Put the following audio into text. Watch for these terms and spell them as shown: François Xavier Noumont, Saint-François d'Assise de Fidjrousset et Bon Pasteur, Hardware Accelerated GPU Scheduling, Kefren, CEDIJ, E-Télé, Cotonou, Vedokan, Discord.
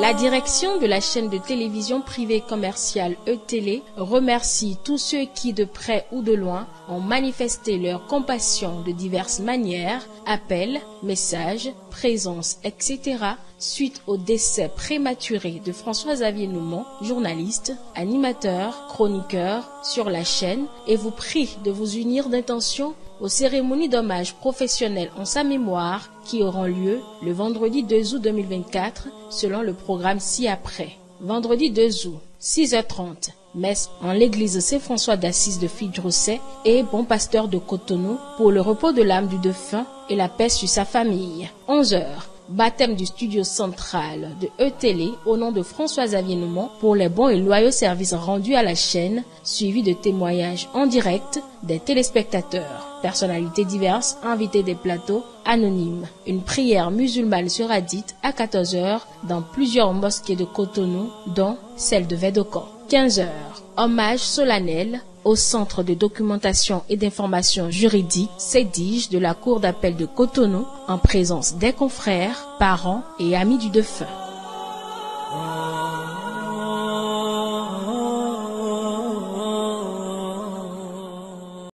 La direction de la chaîne de télévision privée commerciale E-Télé remercie tous ceux qui, de près ou de loin, ont manifesté leur compassion de diverses manières, appels, messages, présences, etc., suite au décès prématuré de François Xavier Noumont, journaliste, animateur, chroniqueur sur la chaîne, et vous prie de vous unir d'intention aux cérémonies d'hommage professionnel en sa mémoire qui auront lieu le vendredi 2 août 2024 selon le programme ci-après. Vendredi 2 août, 6h30, messe en l'église Saint-François d'Assise de Fidjrousset et Bon Pasteur de Cotonou pour le repos de l'âme du défunt et la paix sur sa famille. 11h, baptême du studio central de E-Télé au nom de François Xavier Noumont pour les bons et loyaux services rendus à la chaîne, suivi de témoignages en direct des téléspectateurs. Personnalités diverses, invités des plateaux, anonymes. Une prière musulmane sera dite à 14h dans plusieurs mosquées de Cotonou, dont celle de Vedokan. 15h, hommage solennel au Centre de documentation et d'information juridique, CEDIJ, de la Cour d'appel de Cotonou, en présence des confrères, parents et amis du défunt.